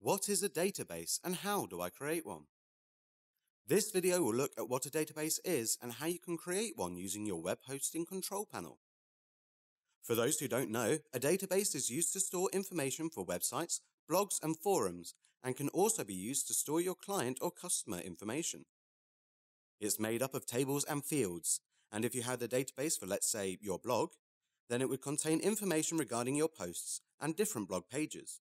What is a database and how do I create one? This video will look at what a database is and how you can create one using your web hosting control panel. For those who don't know, a database is used to store information for websites, blogs and forums, and can also be used to store your client or customer information. It's made up of tables and fields, and if you had a database for, let's say, your blog, then it would contain information regarding your posts and different blog pages.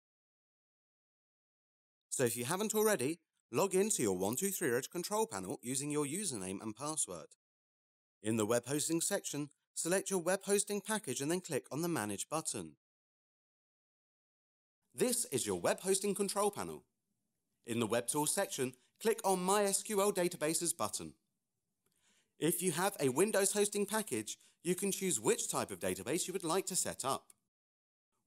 So if you haven't already, log into your 123-reg control panel using your username and password. In the web hosting section, select your web hosting package and then click on the Manage button. This is your web hosting control panel. In the Web Tools section, click on MySQL Databases button. If you have a Windows hosting package, you can choose which type of database you would like to set up.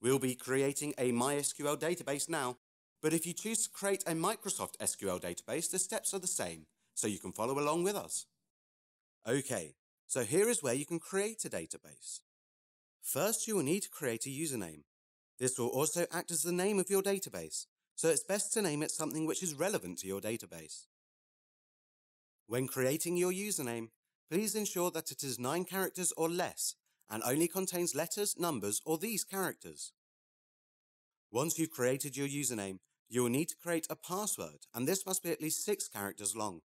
We'll be creating a MySQL database now, but if you choose to create a Microsoft SQL database, the steps are the same, so you can follow along with us. Okay, so here is where you can create a database. First, you will need to create a username. This will also act as the name of your database, so it's best to name it something which is relevant to your database. When creating your username, please ensure that it is 9 characters or less and only contains letters, numbers, or these characters. Once you've created your username, you will need to create a password, and this must be at least 6 characters long.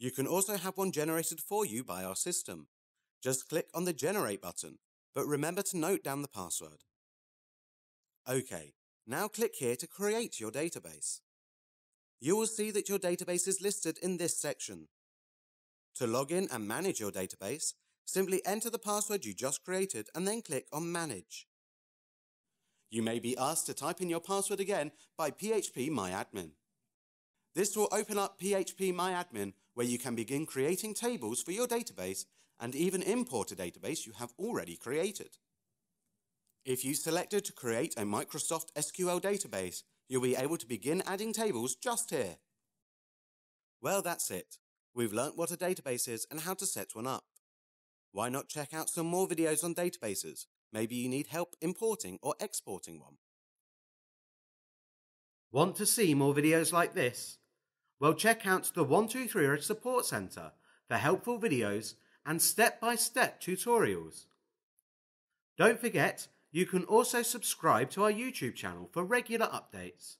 You can also have one generated for you by our system. Just click on the Generate button, but remember to note down the password. OK, now click here to create your database. You will see that your database is listed in this section. To log in and manage your database, simply enter the password you just created and then click on Manage. You may be asked to type in your password again by phpMyAdmin. This will open up phpMyAdmin, where you can begin creating tables for your database and even import a database you have already created. If you selected to create a Microsoft SQL database, you'll be able to begin adding tables just here. Well, that's it. We've learnt what a database is and how to set one up. Why not check out some more videos on databases? Maybe you need help importing or exporting one. Want to see more videos like this? Well, check out the 123reg Support Centre for helpful videos and step-by-step tutorials. Don't forget, you can also subscribe to our YouTube channel for regular updates.